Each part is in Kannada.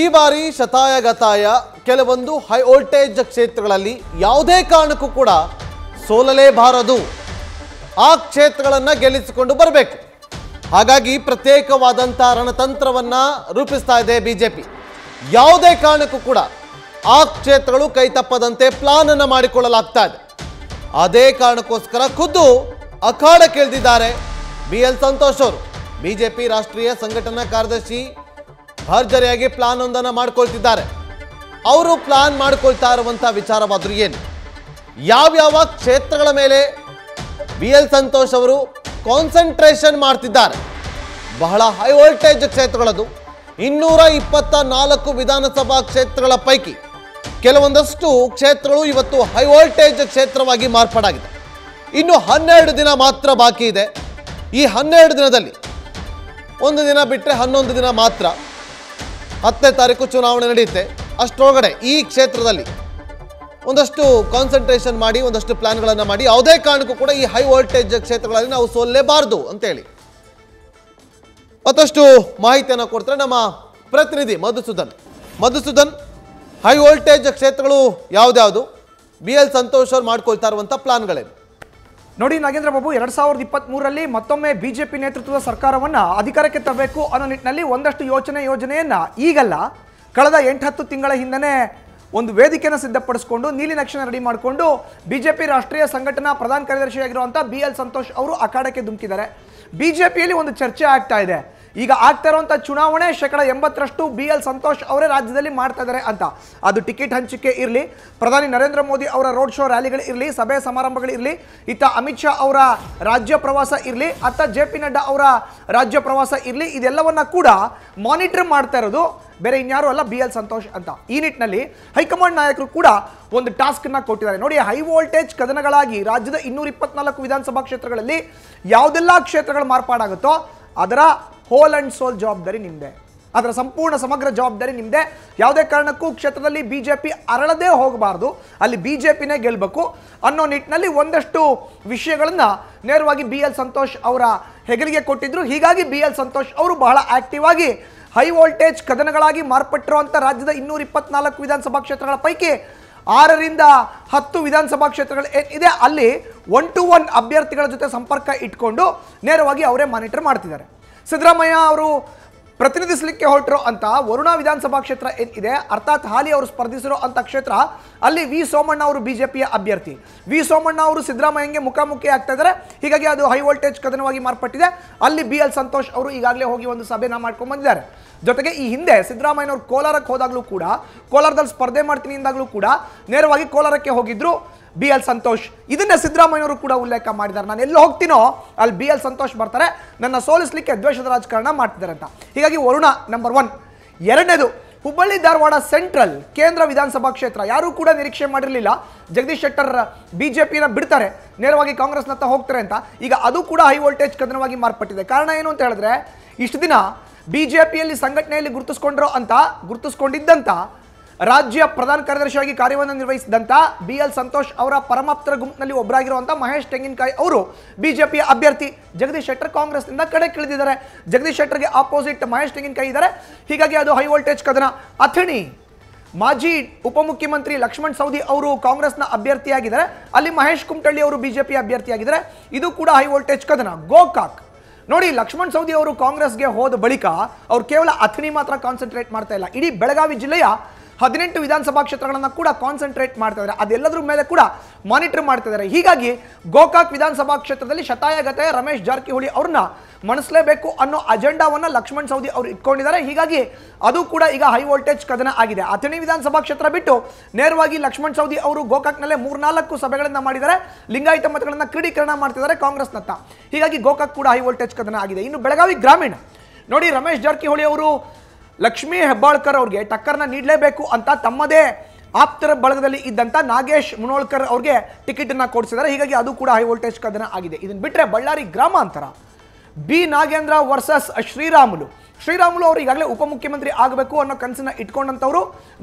ಈ ಬಾರಿ ಶತಾಯಗತಾಯ ಕೆಲವೊಂದು ಹೈ ವೋಲ್ಟೇಜ್ ಕ್ಷೇತ್ರಗಳಲ್ಲಿ ಯಾವುದೇ ಕಾರಣಕ್ಕೂ ಕೂಡ ಸೋಲಲೇಬಾರದು, ಆ ಕ್ಷೇತ್ರಗಳನ್ನು ಗೆಲ್ಲಿಸಿಕೊಂಡು ಬರಬೇಕು. ಹಾಗಾಗಿ ಪ್ರತ್ಯೇಕವಾದಂತ ರಣತಂತ್ರವನ್ನ ರೂಪಿಸ್ತಾ ಇದೆ ಬಿಜೆಪಿ. ಯಾವುದೇ ಕಾರಣಕ್ಕೂ ಕೂಡ ಆ ಕ್ಷೇತ್ರಗಳು ಕೈ ತಪ್ಪದಂತೆ ಪ್ಲಾನ್ ಅನ್ನು ಮಾಡಿಕೊಳ್ಳಲಾಗ್ತಾ ಇದೆ. ಅದೇ ಕಾರಣಕ್ಕೋಸ್ಕರ ಖುದ್ದು ಅಖಾಡಕ್ಕೆ ಇಳಿದಿದ್ದಾರೆ ಬಿಎಲ್ ಸಂತೋಷ್ ಅವರು. ಬಿಜೆಪಿ ರಾಷ್ಟ್ರೀಯ ಸಂಘಟನಾ ಕಾರ್ಯದರ್ಶಿ ಭರ್ಜರಿಯಾಗಿ ಪ್ಲಾನ್ ಒಂದನ್ನು ಮಾಡ್ಕೊಳ್ತಿದ್ದಾರೆ. ಅವರು ಪ್ಲಾನ್ ಮಾಡ್ಕೊಳ್ತಾ ಇರುವಂಥ ವಿಚಾರವಾದರೂ ಏನು, ಯಾವ್ಯಾವ ಕ್ಷೇತ್ರಗಳ ಮೇಲೆ ಬಿ ಎಲ್ ಸಂತೋಷ್ ಅವರು ಕಾನ್ಸಂಟ್ರೇಷನ್ ಮಾಡ್ತಿದ್ದಾರೆ? ಬಹಳ ಹೈ ವೋಲ್ಟೇಜ್ ಕ್ಷೇತ್ರಗಳದು 224 ವಿಧಾನಸಭಾ ಕ್ಷೇತ್ರಗಳ ಪೈಕಿ ಕೆಲವೊಂದಷ್ಟು ಕ್ಷೇತ್ರಗಳು ಇವತ್ತು ಹೈ ವೋಲ್ಟೇಜ್ ಕ್ಷೇತ್ರವಾಗಿ ಮಾರ್ಪಾಡಾಗಿದೆ. ಇನ್ನು 12 ದಿನ ಮಾತ್ರ ಬಾಕಿ ಇದೆ. ಈ 12 ದಿನದಲ್ಲಿ ಒಂದು ದಿನ ಬಿಟ್ಟರೆ 11 ದಿನ ಮಾತ್ರ 10ನೇ ತಾರೀಕು ಚುನಾವಣೆ ನಡೆಯುತ್ತೆ. ಅಷ್ಟರೊಳಗಡೆ ಈ ಕ್ಷೇತ್ರದಲ್ಲಿ ಒಂದಷ್ಟು ಕಾನ್ಸಂಟ್ರೇಷನ್ ಮಾಡಿ ಒಂದಷ್ಟು ಪ್ಲಾನ್ಗಳನ್ನು ಮಾಡಿ ಯಾವುದೇ ಕಾರಣಕ್ಕೂ ಕೂಡ ಈ ಹೈ ವೋಲ್ಟೇಜ್ ಕ್ಷೇತ್ರಗಳಲ್ಲಿ ನಾವು ಸೋಲಲೇಬಾರದು ಅಂತೇಳಿ ಮತ್ತಷ್ಟು ಮಾಹಿತಿಯನ್ನು ಕೊಡ್ತಾರೆ ನಮ್ಮ ಪ್ರತಿನಿಧಿ ಮಧುಸೂದನ್. ಮಧುಸೂದನ್, ಹೈ ವೋಲ್ಟೇಜ್ ಕ್ಷೇತ್ರಗಳು ಯಾವುದ್ಯಾವುದು, ಬಿ ಎಲ್ ಸಂತೋಷ್ ಅವ್ರು ಮಾಡ್ಕೊಳ್ತಾ ಇರುವಂಥ ಪ್ಲಾನ್ಗಳೇನು? ನೋಡಿ ನಾಗೇಂದ್ರ ಬಾಬು, 2023ರಲ್ಲಿ ಮತ್ತೊಮ್ಮೆ ಬಿಜೆಪಿ ನೇತೃತ್ವದ ಸರ್ಕಾರವನ್ನು ಅಧಿಕಾರಕ್ಕೆ ತರಬೇಕು ಅನ್ನೋ ನಿಟ್ಟಿನಲ್ಲಿ ಒಂದಷ್ಟು ಯೋಜನೆಯನ್ನು ಈಗಲ್ಲ, ಕಳೆದ 8-10 ತಿಂಗಳ ಹಿಂದನೇ ಒಂದು ವೇದಿಕೆಯನ್ನು ಸಿದ್ಧಪಡಿಸಿಕೊಂಡು ನೀಲಿ ನಕ್ಷೆನ ರೆಡಿ ಮಾಡಿಕೊಂಡು ಬಿಜೆಪಿ ರಾಷ್ಟ್ರೀಯ ಸಂಘಟನಾ ಪ್ರಧಾನ ಕಾರ್ಯದರ್ಶಿಯಾಗಿರುವಂಥ ಬಿ ಎಲ್ ಸಂತೋಷ್ ಅವರು ಅಖಾಡಕ್ಕೆ ಧುಮುಕಿದ್ದಾರೆ. ಬಿಜೆಪಿಯಲ್ಲಿ ಒಂದು ಚರ್ಚೆ ಆಗ್ತಾ ಇದೆ, ಈಗ ಆಗ್ತಾ ಇರುವಂಥ ಚುನಾವಣೆ 80% ಬಿ ಎಲ್ ಸಂತೋಷ್ ಅವರೇ ರಾಜ್ಯದಲ್ಲಿ ಮಾಡ್ತಾ ಇದ್ದಾರೆ ಅಂತ. ಅದು ಟಿಕೆಟ್ ಹಂಚಿಕೆ ಇರಲಿ, ಪ್ರಧಾನಿ ನರೇಂದ್ರ ಮೋದಿ ಅವರ ರೋಡ್ ಶೋ ರ್ಯಾಲಿಗಳು ಇರಲಿ, ಸಭೆ ಸಮಾರಂಭಗಳಿರಲಿ, ಇತ್ತ ಅಮಿತ್ ಶಾ ಅವರ ರಾಜ್ಯ ಪ್ರವಾಸ ಇರಲಿ, ಅತ್ತ JP ನಡ್ಡಾ ಅವರ ರಾಜ್ಯ ಪ್ರವಾಸ ಇರಲಿ, ಇದೆಲ್ಲವನ್ನ ಕೂಡ ಮಾನಿಟರ್ ಮಾಡ್ತಾ ಇರೋದು ಬೇರೆ ಇನ್ಯಾರು ಅಲ್ಲ ಬಿ ಎಲ್ ಸಂತೋಷ್ ಅಂತ. ಈ ನಿಟ್ಟಿನಲ್ಲಿ ಹೈಕಮಾಂಡ್ ನಾಯಕರು ಕೂಡ ಒಂದು ಟಾಸ್ಕನ್ನು ಕೊಟ್ಟಿದ್ದಾರೆ. ನೋಡಿ, ಹೈ ವೋಲ್ಟೇಜ್ ಕದನಗಳಾಗಿ ರಾಜ್ಯದ 224 ವಿಧಾನಸಭಾ ಕ್ಷೇತ್ರಗಳಲ್ಲಿ ಯಾವುದೆಲ್ಲ ಕ್ಷೇತ್ರಗಳು ಮಾರ್ಪಾಡಾಗುತ್ತೋ ಅದರ ಹೋಲ್ ಅಂಡ್ ಸೋಲ್ ಜವಾಬ್ದಾರಿ ನಿಮ್ಮದೇ, ಅದರ ಸಂಪೂರ್ಣ ಸಮಗ್ರ ಜವಾಬ್ದಾರಿ ನಿಮ್ಮದೇ. ಯಾವುದೇ ಕಾರಣಕ್ಕೂ ಕ್ಷೇತ್ರದಲ್ಲಿ BJP ಅರಳದೇ ಹೋಗಬಾರ್ದು, ಅಲ್ಲಿ BJPನೇ ಗೆಲ್ಲಬೇಕು ಅನ್ನೋ ನಿಟ್ಟಿನಲ್ಲಿ ಒಂದಷ್ಟು ವಿಷಯಗಳನ್ನು ನೇರವಾಗಿ BL ಸಂತೋಷ್ ಅವರ ಹೆಗಲಿಗೆ ಕೊಟ್ಟಿದ್ದರು. ಹೀಗಾಗಿ BL ಸಂತೋಷ್ ಅವರು ಬಹಳ ಆಕ್ಟಿವ್ ಆಗಿ ಹೈ ವೋಲ್ಟೇಜ್ ಕದನಗಳಾಗಿ ಮಾರ್ಪಟ್ಟಿರುವಂಥ ರಾಜ್ಯದ 224 ವಿಧಾನಸಭಾ ಕ್ಷೇತ್ರಗಳ ಪೈಕಿ 6ರಿಂದ 10 ವಿಧಾನಸಭಾ ಕ್ಷೇತ್ರಗಳು ಏನಿದೆ ಅಲ್ಲಿ 1-to-1 ಅಭ್ಯರ್ಥಿಗಳ ಜೊತೆ ಸಂಪರ್ಕ ಇಟ್ಕೊಂಡು ನೇರವಾಗಿ ಅವರೇ ಮಾನಿಟರ್ ಮಾಡ್ತಿದ್ದಾರೆ. ಸಿದ್ದರಾಮಯ್ಯ ಅವರು ಪ್ರತಿನಿಧಿಸಲಿಕ್ಕೆ ಹೊರಟರು ಅಂತ ವರುಣಾ ವಿಧಾನಸಭಾ ಕ್ಷೇತ್ರ ಏನಿದೆ, ಅರ್ಥಾತ್ ಹಾಲಿ ಅವರು ಸ್ಪರ್ಧಿಸಿರೋ ಅಂಥ ಕ್ಷೇತ್ರ, ಅಲ್ಲಿ V ಸೋಮಣ್ಣ ಅವರು BJPಯ ಅಭ್ಯರ್ಥಿ. V ಸೋಮಣ್ಣ ಅವರು ಸಿದ್ದರಾಮಯ್ಯಗೆ ಮುಖಾಮುಖಿ ಆಗ್ತಾ ಇದ್ದಾರೆ. ಹೀಗಾಗಿ ಅದು ಹೈ ವೋಲ್ಟೇಜ್ ಕದನವಾಗಿ ಮಾರ್ಪಟ್ಟಿದೆ. ಅಲ್ಲಿ BL ಸಂತೋಷ್ ಅವರು ಈಗಾಗಲೇ ಹೋಗಿ ಒಂದು ಸಭೆನ ಮಾಡ್ಕೊಂಡು ಬಂದಿದ್ದಾರೆ. ಜೊತೆಗೆ ಈ ಹಿಂದೆ ಸಿದ್ದರಾಮಯ್ಯನವರು ಕೋಲಾರಕ್ಕೆ ಹೋದಾಗಲೂ ಕೂಡ, ಕೋಲಾರದಲ್ಲಿ ಸ್ಪರ್ಧೆ ಮಾಡ್ತೀನಿ ಎಂದಾಗಲೂ ಕೂಡ ನೇರವಾಗಿ ಕೋಲಾರಕ್ಕೆ ಹೋಗಿದ್ರು BL ಸಂತೋಷ್. ಇದನ್ನೇ ಸಿದ್ದರಾಮಯ್ಯವರು ಕೂಡ ಉಲ್ಲೇಖ ಮಾಡಿದ್ದಾರೆ, ನಾನು ಎಲ್ಲಿ ಹೋಗ್ತೀನೋ ಅಲ್ಲಿ BL ಸಂತೋಷ್ ಬರ್ತಾರೆ, ನನ್ನ ಸೋಲಿಸಲಿಕ್ಕೆ ದ್ವೇಷದ ರಾಜಕಾರಣ ಮಾಡ್ತಿದ್ದಾರೆ ಅಂತ. ಹೀಗಾಗಿ ವರುಣ ನಂಬರ್ 1. ಎರಡನೇದು ಹುಬ್ಬಳ್ಳಿ ಧಾರವಾಡ ಸೆಂಟ್ರಲ್ ಕೇಂದ್ರ ವಿಧಾನಸಭಾ ಕ್ಷೇತ್ರ. ಯಾರೂ ಕೂಡ ನಿರೀಕ್ಷೆ ಮಾಡಿರಲಿಲ್ಲ ಜಗದೀಶ್ ಶೆಟ್ಟರ್ BJPನ ಬಿಡ್ತಾರೆ, ನೇರವಾಗಿ ಕಾಂಗ್ರೆಸ್ನತ್ತ ಹೋಗ್ತಾರೆ ಅಂತ. ಈಗ ಅದು ಕೂಡ ಹೈ ವೋಲ್ಟೇಜ್ ಕದನವಾಗಿ ಮಾರ್ಪಟ್ಟಿದೆ. ಕಾರಣ ಏನು ಅಂತ ಹೇಳಿದ್ರೆ, ಇಷ್ಟು ದಿನ BJPಯಲ್ಲಿ ಸಂಘಟನೆಯಲ್ಲಿ ಗುರುತಿಸ್ಕೊಂಡಿದ್ದಂಥ ರಾಜ್ಯ ಪ್ರಧಾನ ಕಾರ್ಯದರ್ಶಿಯಾಗಿ ಕಾರ್ಯವನ್ನು ನಿರ್ವಹಿಸಿದಂಥ BL ಸಂತೋಷ್ ಅವರ ಪರಮಾಪ್ತರ ಗುಂಪಿನಲ್ಲಿ ಒಬ್ಬರಾಗಿರುವಂಥ ಮಹೇಶ್ ತೆಂಗಿನಕಾಯಿ ಅವರು BJPಯ ಅಭ್ಯರ್ಥಿ. ಜಗದೀಶ್ ಶೆಟ್ಟರ್ ಕಾಂಗ್ರೆಸ್ನಿಂದ ಕಡೆ ಕಿಳಿದಿದ್ದಾರೆ. ಜಗದೀಶ್ ಶೆಟ್ಟರ್ಗೆ ಆಪೋಸಿಟ್ ಮಹೇಶ್ ತೆಂಗಿನಕಾಯಿ ಇದ್ದಾರೆ. ಹೀಗಾಗಿ ಅದು ಹೈ ವೋಲ್ಟೇಜ್ ಕದನ. ಅಥಣಿ ಮಾಜಿ ಉಪಮುಖ್ಯಮಂತ್ರಿ ಲಕ್ಷ್ಮಣ್ ಸವದಿ ಅವರು ಕಾಂಗ್ರೆಸ್ನ ಅಭ್ಯರ್ಥಿಯಾಗಿದ್ದಾರೆ. ಅಲ್ಲಿ ಮಹೇಶ್ ಕುಮಟಳ್ಳಿ ಅವರು BJPಯ ಅಭ್ಯರ್ಥಿಯಾಗಿದ್ದಾರೆ. ಇದು ಕೂಡ ಹೈ ವೋಲ್ಟೇಜ್ ಕದನ. ಗೋಕಾಕ್ ನೋಡಿ, ಲಕ್ಷ್ಮಣ್ ಸವದಿ ಅವರು ಕಾಂಗ್ರೆಸ್ಗೆ ಹೋದ ಬಳಿಕ ಅವರು ಕೇವಲ ಅಥಣಿ ಮಾತ್ರ ಕಾನ್ಸಂಟ್ರೇಟ್ ಮಾಡ್ತಾ ಇಲ್ಲ, ಇಡೀ ಬೆಳಗಾವಿ ಜಿಲ್ಲೆಯ 18 ವಿಧಾನಸಭಾ ಕ್ಷೇತ್ರಗಳನ್ನು ಕೂಡ ಕಾನ್ಸಂಟ್ರೇಟ್ ಮಾಡ್ತಾ ಇದ್ದಾರೆ. ಅದೆಲ್ಲದ್ರ ಮೇಲೆ ಕೂಡ ಮಾನಿಟರ್ ಮಾಡ್ತಾ ಇದ್ದಾರೆ. ಹೀಗಾಗಿ ಗೋಕಾಕ್ ವಿಧಾನಸಭಾ ಕ್ಷೇತ್ರದಲ್ಲಿ ಶತಾಯಗತಾಯ ರಮೇಶ್ ಜಾರಕಿಹೊಳಿ ಅವ್ರನ್ನ ಮಣಿಸಲೇಬೇಕು ಅನ್ನೋ ಅಜೆಂಡಾವನ್ನು ಲಕ್ಷ್ಮಣ್ ಸವದಿ ಅವರು ಇಟ್ಕೊಂಡಿದ್ದಾರೆ. ಹೀಗಾಗಿ ಅದು ಕೂಡ ಈಗ ಹೈ ವೋಲ್ಟೇಜ್ ಕದನ ಆಗಿದೆ. ಅಥಣಿ ವಿಧಾನಸಭಾ ಕ್ಷೇತ್ರ ಬಿಟ್ಟು ನೇರವಾಗಿ ಲಕ್ಷ್ಮಣ್ ಸವದಿ ಅವರು ಗೋಕಾಕ್ನಲ್ಲೇ 3-4 ಸಭೆಗಳನ್ನು ಮಾಡಿದ್ದಾರೆ. ಲಿಂಗಾಯತ ಮತಗಳನ್ನು ಕ್ರೀಡೀಕರಣ ಮಾಡ್ತಿದ್ದಾರೆ ಕಾಂಗ್ರೆಸ್ನತ್ತ. ಹೀಗಾಗಿ ಗೋಕಾಕ್ ಕೂಡ ಹೈ ವೋಲ್ಟೇಜ್ ಕದನ ಆಗಿದೆ. ಇನ್ನು ಬೆಳಗಾವಿ ಗ್ರಾಮೀಣ ನೋಡಿ, ರಮೇಶ್ ಜಾರಕಿಹೊಳಿ ಅವರು ಲಕ್ಷ್ಮೀ ಹೆಬ್ಬಾಳ್ಕರ್ ಅವ್ರಿಗೆ ಟಕ್ಕರ್ನ ನೀಡಲೇಬೇಕು ಅಂತ ತಮ್ಮದೇ ಆಪ್ತರ ಬಳಗದಲ್ಲಿ ಇದ್ದಂಥ ನಾಗೇಶ್ ಮುನೋಳ್ಕರ್ ಅವ್ರಿಗೆ ಟಿಕೆಟನ್ನು ಕೊಡಿಸಿದ್ದಾರೆ. ಹೀಗಾಗಿ ಅದು ಕೂಡ ಹೈ ವೋಲ್ಟೇಜ್ ಕದನ ಆಗಿದೆ. ಇದನ್ನು ಬಿಟ್ಟರೆ ಬಳ್ಳಾರಿ ಗ್ರಾಮಾಂತರ B ನಾಗೇಂದ್ರ ವರ್ಸಸ್ ಶ್ರೀರಾಮುಲು. ಶ್ರೀರಾಮುಲು ಅವರು ಈಗಾಗಲೇ ಉಪಮುಖ್ಯಮಂತ್ರಿ ಆಗಬೇಕು ಅನ್ನೋ ಕನಸನ್ನು ಇಟ್ಕೊಂಡಂಥವರು,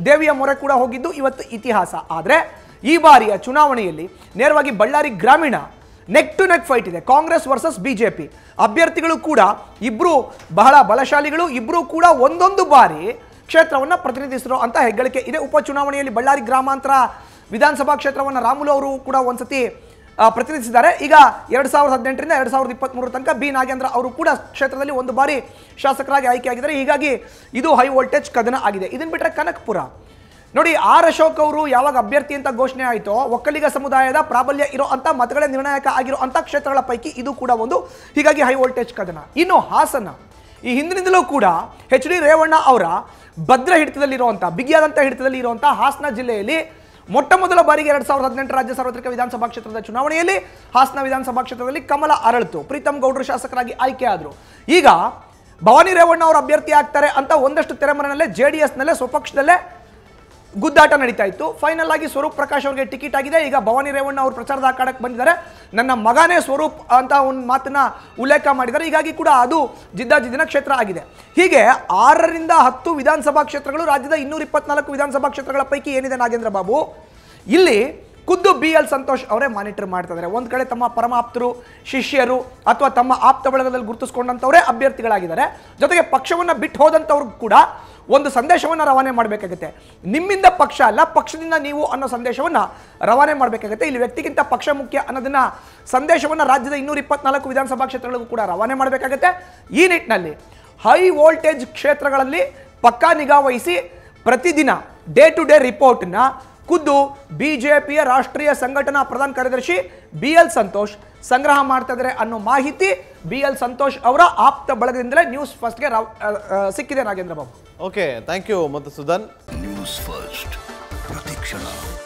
ದೇವಿಯ ಮೊರೆ ಕೂಡ ಹೋಗಿದ್ದು ಇವತ್ತು ಇತಿಹಾಸ. ಆದರೆ ಈ ಬಾರಿಯ ಚುನಾವಣೆಯಲ್ಲಿ ನೇರವಾಗಿ ಬಳ್ಳಾರಿ ಗ್ರಾಮೀಣ ನೆಕ್ ಟು ನೆಕ್ ಫೈಟ್ ಇದೆ, ಕಾಂಗ್ರೆಸ್ ವರ್ಸಸ್ BJP. ಅಭ್ಯರ್ಥಿಗಳು ಕೂಡ ಇಬ್ಬರು ಬಹಳ ಬಲಶಾಲಿಗಳು, ಇಬ್ಬರೂ ಕೂಡ ಒಂದೊಂದು ಬಾರಿ ಕ್ಷೇತ್ರವನ್ನು ಪ್ರತಿನಿಧಿಸಿದರು ಅಂತ ಹೆಗ್ಗಳಿಕೆ ಇದೆ. ಉಪಚುನಾವಣೆಯಲ್ಲಿ ಬಳ್ಳಾರಿ ಗ್ರಾಮಾಂತರ ವಿಧಾನಸಭಾ ಕ್ಷೇತ್ರವನ್ನು ರಾಮುಲು ಅವರು ಕೂಡ ಒಂದಸತಿ ಪ್ರತಿನಿಧಿಸಿದ್ದಾರೆ. ಈಗ 2018 ರಿಂದ 2023 ತನಕ ಬಿ ನಾಗೇಂದ್ರ ಅವರು ಕೂಡ ಕ್ಷೇತ್ರದಲ್ಲಿ ಒಂದು ಬಾರಿ ಶಾಸಕರಾಗಿ ಆಯ್ಕೆಯಾಗಿದ್ದಾರೆ. ಹೀಗಾಗಿ ಇದು ಹೈ ವೋಲ್ಟೇಜ್ ಕದನ ಆಗಿದೆ. ಇದನ್ನ ಬಿಟ್ಟರೆ ಕನಕಪುರ ನೋಡಿ, ಆರ್ ಅಶೋಕ್ ಅವರು ಯಾವಾಗ ಅಭ್ಯರ್ಥಿ ಅಂತ ಘೋಷಣೆ ಆಯಿತೋ, ಒಕ್ಕಲಿಗ ಸಮುದಾಯದ ಪ್ರಾಬಲ್ಯ ಇರೋ ಅಂತ ಮತಗಳೇ ನಿರ್ಣಾಯಕ ಆಗಿರುವಂಥ ಕ್ಷೇತ್ರಗಳ ಪೈಕಿ ಇದು ಕೂಡ ಒಂದು. ಹೀಗಾಗಿ ಹೈ ವೋಲ್ಟೇಜ್ ಕದನ. ಇನ್ನು ಹಾಸನ, ಈ ಹಿಂದಿನಿಂದಲೂ ಕೂಡ ಎಚ್ ಡಿ ರೇವಣ್ಣ ಅವರ ಭದ್ರ ಹಿಡಿತದಲ್ಲಿರುವಂಥ, ಬಿಗಿಯಾದಂಥ ಹಿಡಿತದಲ್ಲಿ ಇರುವಂಥ ಹಾಸನ ಜಿಲ್ಲೆಯಲ್ಲಿ ಮೊಟ್ಟ ಮೊದಲ ಬಾರಿಗೆ 2018 ರಾಜ್ಯ ಸಾರ್ವತ್ರಿಕ ವಿಧಾನಸಭಾ ಕ್ಷೇತ್ರದ ಚುನಾವಣೆಯಲ್ಲಿ ಹಾಸನ ವಿಧಾನಸಭಾ ಕ್ಷೇತ್ರದಲ್ಲಿ ಕಮಲ ಅರಳಿತು. ಪ್ರೀತಮ್ ಗೌಡ್ರು ಶಾಸಕರಾಗಿ ಆಯ್ಕೆಯಾದರು. ಈಗ ಭವಾನಿ ರೇವಣ್ಣ ಅವರು ಅಭ್ಯರ್ಥಿ ಆಗ್ತಾರೆ ಅಂತ ಒಂದಷ್ಟು ತೆರೆಮರೆಯಲ್ಲೇ ಜೆಡಿಎಸ್ನಲ್ಲೇ ಸ್ವಪಕ್ಷದಲ್ಲೇ ಗುದ್ದಾಟ ನಡೀತಾ ಇತ್ತು. ಫೈನಲ್ ಆಗಿ ಸ್ವರೂಪ್ ಪ್ರಕಾಶ್ ಅವರಿಗೆ ಟಿಕೆಟ್ ಆಗಿದೆ. ಈಗ ಭವಾನಿ ರೇವಣ್ಣ ಅವರು ಪ್ರಚಾರದ ಆಕಾಡಕ್ಕೆ ಬಂದಿದ್ದಾರೆ. ನನ್ನ ಮಗನೇ ಸ್ವರೂಪ್ ಅಂತ ಒಂದು ಮಾತನ್ನ ಉಲ್ಲೇಖ ಮಾಡಿದ್ದಾರೆ. ಹೀಗಾಗಿ ಕೂಡ ಅದು ಜಿದ್ದಾಜಿದ್ದಿನ ಕ್ಷೇತ್ರ ಆಗಿದೆ. ಹೀಗೆ 6 ರಿಂದ 10 ವಿಧಾನಸಭಾ ಕ್ಷೇತ್ರಗಳು ರಾಜ್ಯದ 224 ವಿಧಾನಸಭಾ ಕ್ಷೇತ್ರಗಳ ಪೈಕಿ ಏನಿದೆ ನಾಗೇಂದ್ರ ಬಾಬು, ಇಲ್ಲಿ ಖುದ್ದು BL ಸಂತೋಷ್ ಅವರೇ ಮಾನಿಟರ್ ಮಾಡ್ತಾ ಇದ್ದಾರೆ. ಒಂದು ಕಡೆ ತಮ್ಮ ಪರಮಾಪ್ತರು, ಶಿಷ್ಯರು ಅಥವಾ ತಮ್ಮ ಆಪ್ತ ಬಳಗದಲ್ಲಿ ಗುರುತಿಸ್ಕೊಂಡಂಥವರೇ ಅಭ್ಯರ್ಥಿಗಳಾಗಿದ್ದಾರೆ. ಜೊತೆಗೆ ಪಕ್ಷವನ್ನು ಬಿಟ್ಟು ಹೋದಂಥವ್ರಿಗೂ ಕೂಡ ಒಂದು ಸಂದೇಶವನ್ನು ರವಾನೆ ಮಾಡಬೇಕಾಗುತ್ತೆ. ನಿಮ್ಮಿಂದ ಪಕ್ಷ ಅಲ್ಲ, ಪಕ್ಷದಿಂದ ನೀವು ಅನ್ನೋ ಸಂದೇಶವನ್ನು ರವಾನೆ ಮಾಡಬೇಕಾಗುತ್ತೆ. ಇಲ್ಲಿ ವ್ಯಕ್ತಿಗಿಂತ ಪಕ್ಷ ಮುಖ್ಯ ಅನ್ನೋದನ್ನು ಸಂದೇಶವನ್ನು ರಾಜ್ಯದ 224 ವಿಧಾನಸಭಾ ಕ್ಷೇತ್ರಗಳಿಗೂ ಕೂಡ ರವಾನೆ ಮಾಡಬೇಕಾಗುತ್ತೆ. ಈ ನಿಟ್ಟಿನಲ್ಲಿ ಹೈ ವೋಲ್ಟೇಜ್ ಕ್ಷೇತ್ರಗಳಲ್ಲಿ ಪಕ್ಕಾ ನಿಗಾ ವಹಿಸಿ ಪ್ರತಿದಿನ ಡೇ ಟು ಡೇ ರಿಪೋರ್ಟ್ನ ಖುದ್ದು ಬಿಜೆಪಿಯ ರಾಷ್ಟ್ರೀಯ ಸಂಘಟನಾ ಪ್ರಧಾನ ಕಾರ್ಯದರ್ಶಿ BL ಸಂತೋಷ್ ಸಂಗ್ರಹ ಮಾಡ್ತಾ ಇದ್ದಾರೆ ಅನ್ನೋ ಮಾಹಿತಿ BL ಸಂತೋಷ್ ಅವರ ಆಪ್ತ ಬಳಗದಿಂದಲೇ ನ್ಯೂಸ್ ಫಸ್ಟ್ಗೆ ಸಿಕ್ಕಿದೆ Nagendra Babu. Okay, thank you. ಮತ್ತು ಸುಧನ್, ನ್ಯೂಸ್ ಫಸ್ಟ್ ಪ್ರತಿಕ್ಷಣ.